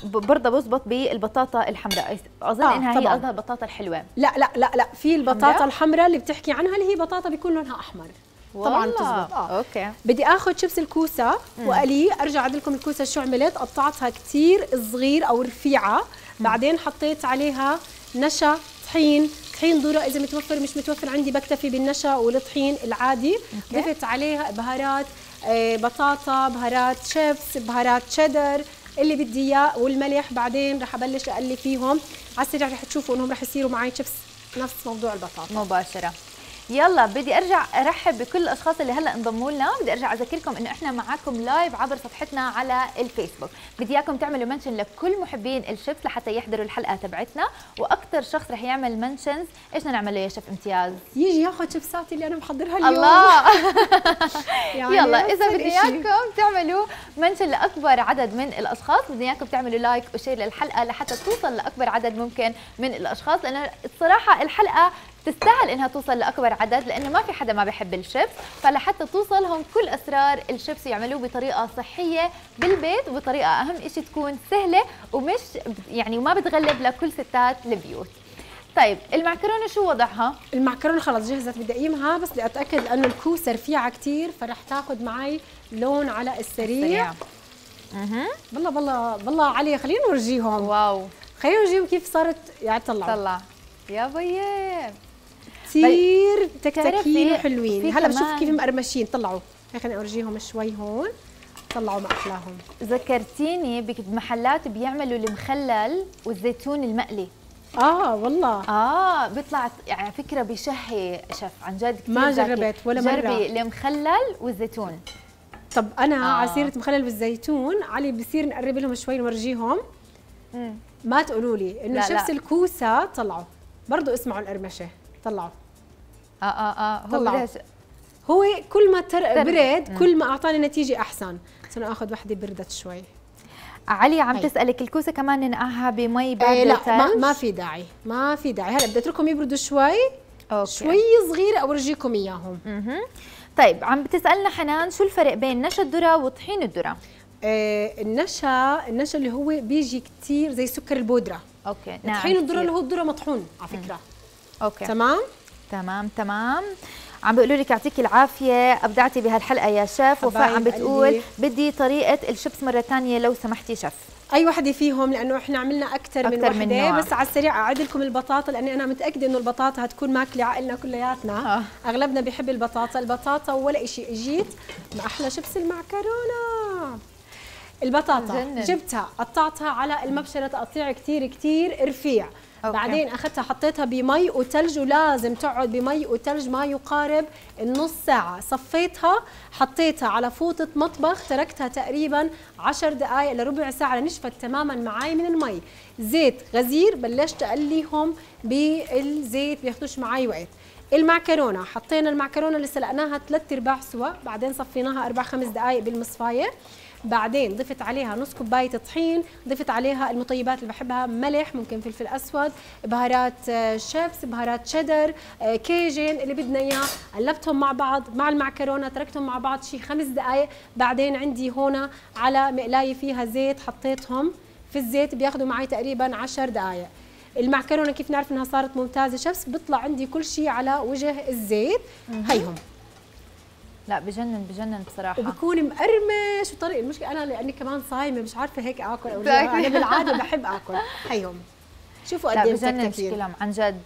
برضه بزبط بالبطاطا الحمراء، اظن انها هي قصدها البطاطا الحلوه. لا، في البطاطا الحمراء اللي بتحكي عنها، اللي هي بطاطا بيكون لونها احمر. طبعا بتزبط. اوكي. بدي اخذ شيبس الكوسه واقليه، ارجع اعد لكم الكوسه شو عملت، قطعتها كثير صغير او رفيعه، بعدين حطيت عليها نشا، طحين ذره اذا متوفر، مش متوفر عندي بكتفي بالنشا والطحين العادي. ضفت عليها بهارات، بطاطا، بهارات شيبس، بهارات شيدر، اللي بدي اياه، والملح. بعدين رح ابلش اقلي فيهم على السريع، رح تشوفوا انهم رح يصيروا معي شيبس نفس موضوع البطاطا مباشره. يلا بدي ارجع ارحب بكل الاشخاص اللي هلا انضموا لنا، بدي ارجع اذكركم انه احنا معاكم لايف عبر صفحتنا على الفيسبوك، بدي اياكم تعملوا منشن لكل محبين الشيبس لحتى يحضروا الحلقه تبعتنا، واكثر شخص رح يعمل منشنز ايش بدنا نعمل له يا شيف امتياز؟ يجي ياخذ شيبساتي اللي انا محضرها اليوم. الله. يعني يلا اذا بدي اياكم تعملوا منشن لاكبر عدد من الاشخاص، بدي اياكم تعملوا لايك وشير للحلقه لحتى توصل لاكبر عدد ممكن من الاشخاص، لانه الصراحه الحلقه تستاهل انها توصل لاكبر عدد، لانه ما في حدا ما بحب الشيبس، فلحتى توصلهم كل اسرار الشيبس يعملوه بطريقه صحيه بالبيت، وبطريقه اهم شيء تكون سهله ومش يعني وما بتغلب لكل ستات البيوت. طيب المعكرونه شو وضعها؟ المعكرونه خلص جهزت، بدي اقيمها بس بدي اتاكد، لانه الكوسه رفيعه كثير فرح تاخذ معي لون على السريع. بالله بالله بالله علي، خلينا نورجيهم. واو، خلينا نورجيهم كيف صارت. يعني طلع يا بيي كثير تكتكين وحلوين. هلا بشوف كيف مقرمشين. طلعوا، خليني اورجيهم شوي هون، طلعوا ما احلاهم. ذكرتيني بمحلات بيعملوا المخلل والزيتون المقلي. والله بيطلع على فكره بشهي شف، عن جد كثير. ما جربت ولا مره. جربي المخلل والزيتون. طب انا عصيره مخلل والزيتون علي، بصير نقرب لهم شوي نورجيهم. ما تقولوا لي انه شيبس الكوسه. طلعوا برضه، اسمعوا القرمشه. طلعوا. طلعوا. هو كل ما برد كل ما اعطاني نتيجه احسن، بس انا اخذ وحده بردت شوي. علي عم تسألك الكوسة كمان ننقعها بمي بارده؟ لا ما في داعي، ما في داعي. هلا بدي اتركهم يبردوا شوي. أوكي. شوي صغير اورجيكم اياهم. طيب عم بتسألنا حنان شو الفرق بين نشا الذرة وطحين الذرة؟ النشا اللي هو بيجي كثير زي سكر البودرة. اوكي نعم. طحين الذرة اللي هو الذرة مطحون على فكرة. اوكي تمام؟ تمام تمام. عم بيقولوا لك يعطيكي العافية، أبدعتي بهالحلقة يا شيف. وفاء عم بتقول بدي طريقة الشيبس مرة ثانية لو سمحتي شيف. أي وحدة فيهم لأنه إحنا عملنا أكثر من وحدة، بس على السريع أعد لكم البطاطا لأني أنا متأكدة إنه البطاطا هتكون ماكلة عقلنا كلياتنا. أغلبنا بيحب البطاطا، البطاطا ولا شيء. إجيت مع أحلى شيبس المعكرونة. البطاطا جبتها قطعتها على المبشرة تقطيع كثير كثير رفيع. أوكي. بعدين اخذتها حطيتها بمي وثلج، ولازم تقعد بمي وثلج ما يقارب النص ساعه. صفيتها حطيتها على فوطه مطبخ، تركتها تقريبا 10 دقائق لربع ساعه لنشفت تماما معي من المي. زيت غزير بلشت اقليهم بالزيت بياخدوش معي وقت. المعكرونه حطينا المعكرونه اللي سلقناها 3/4 سوا، بعدين صفيناها 4-5 دقائق بالمصفايه. بعدين ضفت عليها نص كوباية طحين، ضفت عليها المطيبات اللي بحبها، ملح، ممكن فلفل أسود، بهارات شيبس، بهارات شيدر، كيجين، اللي بدنا إياه. قلبتهم مع بعض مع المعكرونة، تركتهم مع بعض شي 5 دقايق. بعدين عندي هون على مقلاية فيها زيت حطيتهم في الزيت، بياخدوا معي تقريبا 10 دقايق. المعكرونة كيف نعرف إنها صارت ممتازة شيبس؟ بيطلع عندي كل شي على وجه الزيت. هيهم لا بجنن بجنن بصراحه، وبكون مقرمش وطريق. المشكله انا لاني كمان صايمه مش عارفه هيك اكل او لا، انا بالعاده بحب اكل. هيهم شوفوا قد ايه بجنن شكلهم عن جد.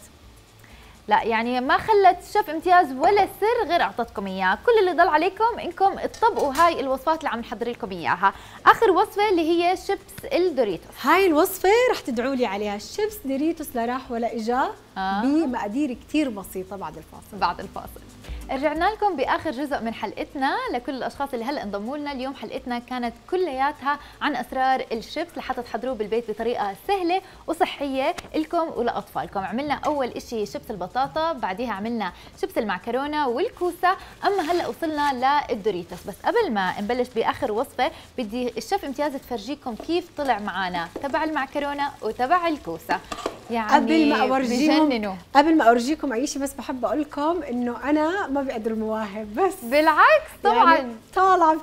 لا يعني ما خلت شيف امتياز ولا سر غير اعطتكم اياه، كل اللي ضل عليكم انكم تطبقوا هاي الوصفات اللي عم نحضر لكم اياها. اخر وصفه اللي هي شيبس الدوريتوس، هاي الوصفه رح تدعوا لي عليها. شيبس دوريتوس لا راح ولا اجا بمقادير كثير بسيطه. بعد الفاصل، بعد الفاصل رجعنا لكم باخر جزء من حلقتنا. لكل الاشخاص اللي هلا انضموا لنا اليوم، حلقتنا كانت كلياتها عن اسرار الشيبس لحتى تحضروه بالبيت بطريقه سهله وصحيه لكم ولاطفالكم. عملنا اول شيء شيبس البطاطا، بعديها عملنا شيبس المعكرونه والكوسه، اما هلا وصلنا للدوريتوس. بس قبل ما نبلش باخر وصفه، بدي الشيف امتياز تفرجيكم كيف طلع معنا تبع المعكرونه وتبع الكوسه. يعني قبل ما اورجيكم اي شيء، بس بحب اقول لكم انه انا ما بقدر المواهب، بس بالعكس طبعا يعني طالعه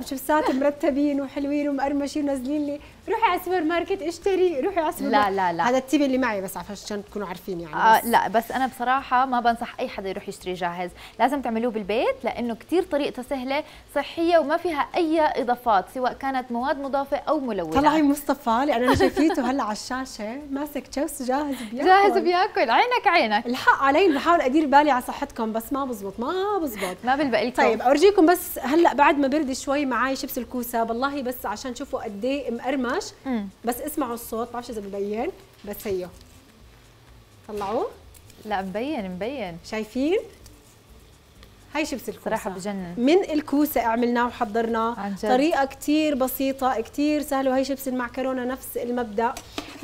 بشبسات مرتبين وحلوين ومقرمشين ونازلين لي روحي على السوبر ماركت اشتري، روحي على السوبر ماركت. لا لا لا، هذا التيب اللي معي بس عشان تكونوا عارفين يعني. لا بس انا بصراحه ما بنصح اي حدا يروح يشتري جاهز، لازم تعملوه بالبيت لانه كثير طريقته سهله صحيه وما فيها اي اضافات سواء كانت مواد مضافه او ملونه. طلعي مصطفى لانه شفيته هلا على الشاشه ماسك شيبس جاهز بياكل، جاهز بياكل. عينك عينك، الحق علي، بحاول ادير بالي على صحتكم بس ما بزبط ما بزبط ما بالبقى لكم. طيب اورجيكم بس هلا بعد ما برد شوي معي شيبس الكوسه، والله بس عشان تشوفوا قد ايه مقرمش. بس اسمعوا الصوت، ما بعرف اذا مبين، بس هيو طلعوه. لا مبين مبين، شايفين؟ هاي شيبس الكوسه صراحه بجنن. من الكوسه عملناه وحضرناه، طريقه كثير بسيطه كثير سهله. وهي شيبس المعكرونه نفس المبدا،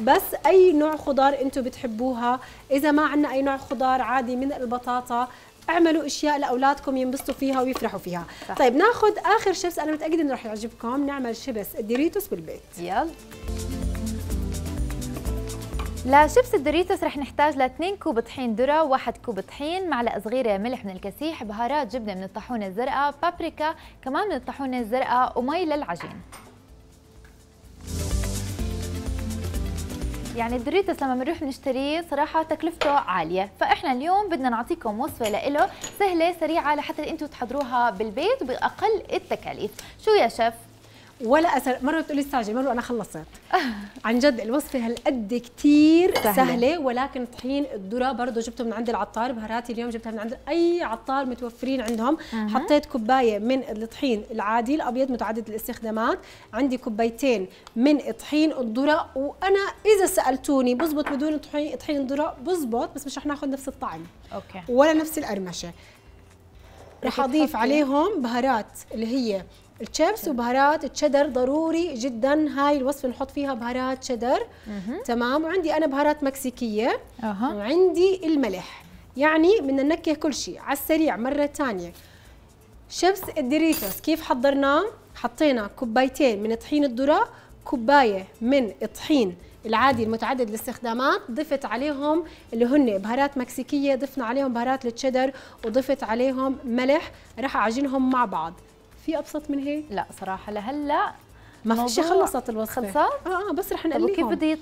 بس اي نوع خضار انتم بتحبوها. اذا ما عندنا اي نوع خضار عادي من البطاطا، اعملوا اشياء لاولادكم ينبسطوا فيها ويفرحوا فيها. صح. طيب ناخذ اخر شيبس، انا متاكده انه رح يعجبكم. نعمل شيبس الدوريتوس بالبيت، يلا. لشيبس الدوريتوس رح نحتاج ل 2 كوب طحين ذره، 1 كوب طحين، معلقه صغيره ملح من الكسيح، بهارات جبنه من الطاحونه الزرقاء، بابريكا كمان من الطاحونه الزرقاء، ومي للعجين. يعني الدوريتوس لما بنروح بنشتريه صراحه تكلفته عاليه، فاحنا اليوم بدنا نعطيكم وصفه له سهله سريعه لحتى انتم تحضروها بالبيت باقل التكاليف. شو يا شيف؟ ولا اثر، مره بتقولي استعجل، مره انا خلصت. عن جد الوصفه هالقد كثير سهله. ولكن طحين الذره برضه جبته من عند العطار، بهاراتي اليوم جبتها من عند اي عطار متوفرين عندهم. حطيت كوبايه من الطحين العادي الابيض متعدد الاستخدامات، عندي كوبايتين من طحين الذره، وانا اذا سالتوني بزبط بدون طحين الذره بزبط، بس مش رح ناخذ نفس الطعم أوكي. ولا نفس القرمشه. رح اضيف عليهم بهارات اللي هي الشيبس وبهارات الشدر، ضروري جدا هاي الوصفه نحط فيها بهارات شدر. تمام. وعندي انا بهارات مكسيكيه، وعندي الملح. يعني بدنا ننكه كل شيء على السريع مره ثانيه. شيبس الدوريتوس كيف حضرناه؟ حطينا كوبايتين من طحين الذره، كوبايه من الطحين العادي المتعدد الاستخدامات، ضفت عليهم اللي هن بهارات مكسيكيه، ضفنا عليهم بهارات التشيدر وضفت عليهم ملح، راح اعجنهم مع بعض. في ابسط من هيك؟ لا صراحه لهلا ما في شيء. خلصت الوصفه؟ خلصت؟ بس رح نقليهم. كيف بدي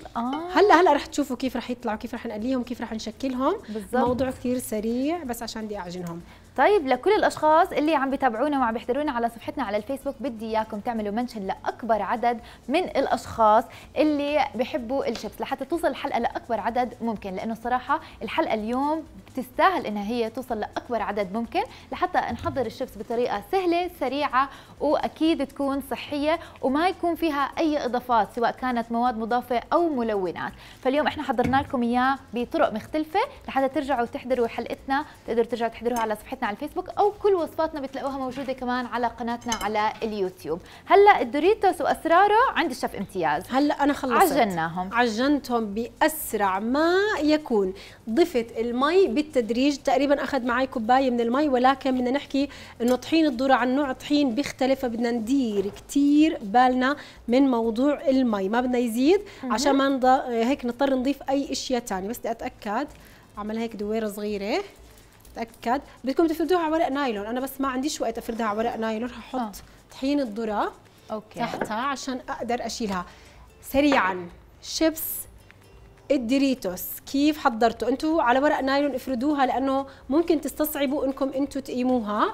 هلا رح تشوفوا كيف رح يطلعوا، كيف رح نقليهم، كيف رح نشكلهم بالضبط. موضوع كثير سريع بس عشان بدي اعجنهم. طيب لكل الاشخاص اللي عم بيتابعونا وعم بيحضرونا على صفحتنا على الفيسبوك، بدي اياكم تعملوا منشن لاكبر عدد من الاشخاص اللي بحبوا الشيبس لحتى توصل الحلقه لاكبر عدد ممكن، لانه الصراحه الحلقه اليوم بتستاهل انها هي توصل لاكبر عدد ممكن لحتى نحضر الشيبس بطريقه سهله سريعه واكيد تكون صحيه وما يكون فيها اي اضافات سواء كانت مواد مضافه او ملونات. فاليوم احنا حضرنا لكم اياه بطرق مختلفه لحتى ترجعوا تحضروا حلقتنا، تقدروا ترجعوا تحضروها على صفحتنا على الفيسبوك او كل وصفاتنا بتلاقوها موجوده كمان على قناتنا على اليوتيوب. هلا الدوريتوس واسراره عند الشيف امتياز. هلا انا خلصت عجنتهم باسرع ما يكون. ضفت المي بالتدريج، تقريبا اخذ معي كوبايه من المي، ولكن بدنا نحكي انه طحين الذره عن نوع طحين بيختلف، فبدنا ندير كثير بالنا من موضوع المي، ما بدنا يزيد عشان ما هيك نضطر نضيف اي اشياء ثانيه. بس بدي اتاكد، اعمل هيك دويره صغيره اتاكد. بدكم تفردوها على ورق نايلون، انا بس ما عنديش وقت افردها على ورق نايلون. هحط طحين الذره تحتها عشان اقدر اشيلها سريعا. شيبس الدوريتوس كيف حضرته انتم على ورق نايلون، افردوها لانه ممكن تستصعبوا انكم انتم تقيموها.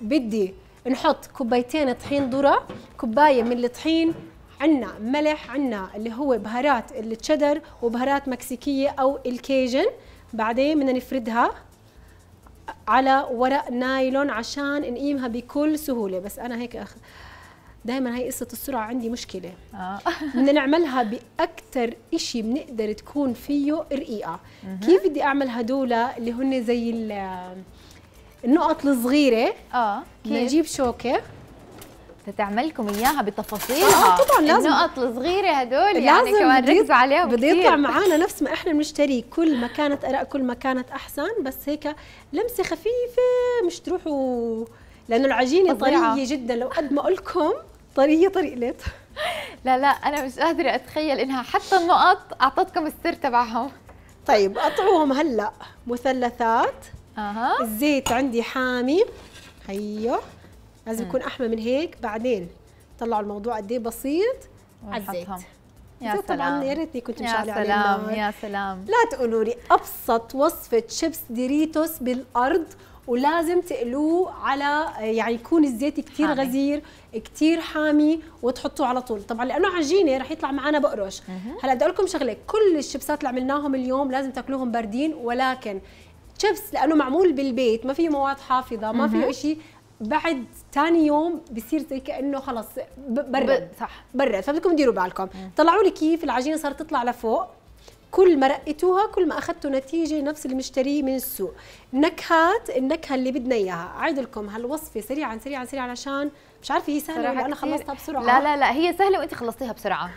بدي نحط كوبايتين طحين ذره، كوبايه من الطحين، عندنا ملح، عندنا اللي هو بهارات التشيدر وبهارات مكسيكيه او الكيجن. بعدين بدنا نفردها على ورق نايلون عشان نقيمها بكل سهوله. بس انا هيك دائما هي قصه السرعه عندي مشكله. بدنا نعملها باكثر شيء بنقدر تكون فيه رقيقه. كيف بدي اعمل هدول اللي هن زي النقط الصغيره؟ بدنا نجيب شوكه بتعمل لكم اياها بتفاصيلها. طبعا لازم النقط الصغيره هدول يعني كمان ركز عليهم، بده يطلع معنا نفس ما احنا بنشتري. كل ما كانت ارق كل ما كانت احسن، بس هيك لمسه خفيفه مش تروحوا لانه العجينه طريه جدا. لو قد ما اقول لكم طريه طريقلت لا انا مش قادره اتخيل انها حتى النقط اعطتكم السر تبعهم. طيب قطعوهم هلا مثلثات. الزيت عندي حامي، هيو لازم يكون احمى من هيك. بعدين طلعوا الموضوع قد ايه بسيط على الزيت. يا سلام، طبعا يا ريتني كنت مشعله على النار. يا سلام، لا تقولوا لي ابسط وصفه شيبس دوريتوس بالارض. ولازم تقلوه على يعني يكون الزيت كثير غزير كثير حامي وتحطوه على طول، طبعا لانه عجينه رح يطلع معنا بقرش. هلا بدي اقول لكم شغله، كل الشيبسات اللي عملناهم اليوم لازم تاكلوهم باردين، ولكن شيبس لانه معمول بالبيت ما فيه مواد حافظه ما فيه شيء، بعد ثاني يوم بصير زي كانه خلص برد. صح برد، فبدكم تديروا بالكم. طلعوا لي كيف العجينه صارت تطلع لفوق، كل ما رقيتوها كل ما اخذتوا نتيجه نفس اللي مشتريه من السوق. نكهات، النكهه اللي بدنا اياها. اعيد لكم هالوصفه سريعا سريعا سريعا عشان مش عارفه هي سهله ولا انا خلصتها بسرعه. لا هي سهله وانت خلصتيها بسرعه،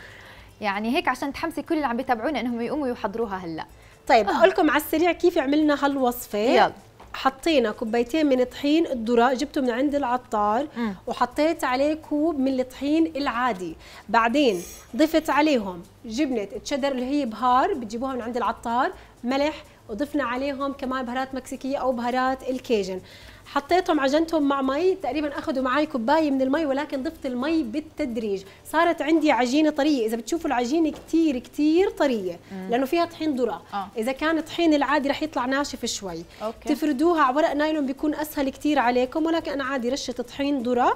يعني هيك عشان تحمسي كل اللي عم بيتابعونا انهم يقوموا يحضروها هلا. طيب اقول لكم على السريع كيف عملنا هالوصفه. يلا. حطينا كوبايتين من طحين الذره، جبته من عند العطار، وحطيت عليه كوب من الطحين العادي. بعدين ضفت عليهم جبنه تشيدر اللي هي بهار بتجيبوها من عند العطار، ملح، وضفنا عليهم كمان بهارات مكسيكيه او بهارات الكيجن. حطيتهم عجنتهم مع مي، تقريبا اخذوا معي كوبايه من المي، ولكن ضفت المي بالتدريج. صارت عندي عجينه طريه. اذا بتشوفوا العجينه كثير كثير طريه لانه فيها طحين ذره. اذا كان طحين العادي رح يطلع ناشف شوي. تفردوها على ورق نايلون بيكون اسهل كثير عليكم، ولكن انا عادي رشه طحين ذره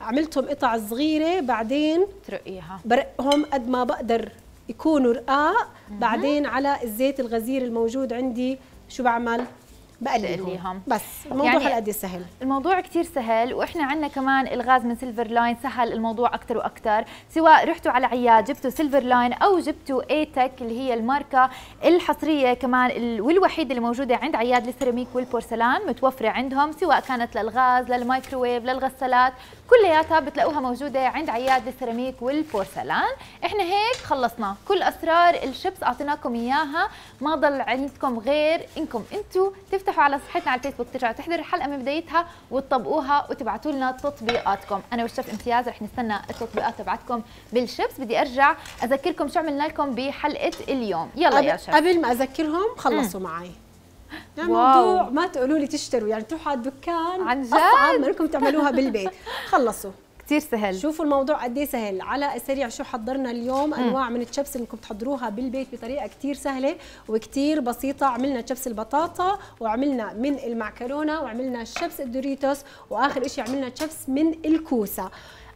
عملتهم قطع صغيره. بعدين ترقيها، برقهم قد ما بقدر يكونوا رقاق. بعدين على الزيت الغزير الموجود عندي شو بعمل؟ بقليهم بس. الموضوع يعني قد ايه سهل؟ الموضوع كثير سهل، واحنا عندنا كمان الغاز من سيلفر لاين سهل الموضوع اكثر واكثر، سواء رحتوا على عياد جبتوا سيلفر لاين او جبتوا اي تك اللي هي الماركه الحصريه كمان والوحيده اللي موجوده عند عياد للسيراميك والبورسلان، متوفره عندهم سواء كانت للغاز للمايكروويف للغسالات، كلياتها بتلاقوها موجوده عند عياد للسيراميك والبورسلان. احنا هيك خلصنا كل اسرار الشيبس، اعطيناكم اياها، ما ضل عندكم غير انكم انتوا تفتحوا روحوا على صفحتنا على الفيسبوك ترجعوا تحضروا الحلقه من بدايتها وتطبقوها وتبعتوا لنا تطبيقاتكم. انا والشيف امتياز رح نستنى التطبيقات تبعتكم بالشيبس. بدي ارجع اذكركم شو عملنا لكم بحلقه اليوم. يلا يا شيف قبل ما اذكرهم خلصوا معي يعني موضوع ما تقولوا لي تشتروا، يعني تروحوا على الدكان عن جد اصعب ما انكم تعملوها بالبيت. خلصوا كثير سهل. شوفوا الموضوع قد ايه سهل. على السريع شو حضرنا اليوم؟ انواع من الشيبس انكم تحضروها بالبيت بطريقه كثير سهله وكثير بسيطه. عملنا شيبس البطاطا وعملنا من المعكرونه وعملنا شيبس الدوريتوس واخر شيء عملنا شيبس من الكوسه.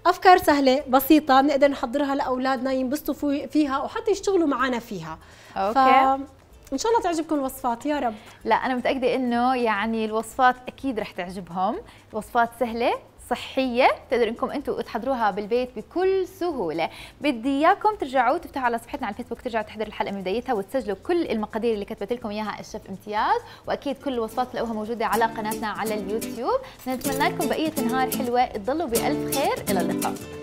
افكار سهله بسيطه بنقدر نحضرها لاولادنا ينبسطوا فيها وحتى يشتغلوا معنا فيها. اوكي ان شاء الله تعجبكم الوصفات يا رب. لا انا متاكده انه يعني الوصفات اكيد رح تعجبهم، وصفات سهله صحيه تقدروا انكم انتم تحضروها بالبيت بكل سهوله. بدي اياكم ترجعوا تفتحوا على صفحتنا على الفيسبوك ترجعوا تحضروا الحلقه من بدايتها وتسجلوا كل المقادير اللي كتبت لكم اياها الشيف امتياز، واكيد كل الوصفات تلاقوها موجوده على قناتنا على اليوتيوب. نتمنى لكم بقيه نهار حلوه، تضلوا بالف خير، الى اللقاء.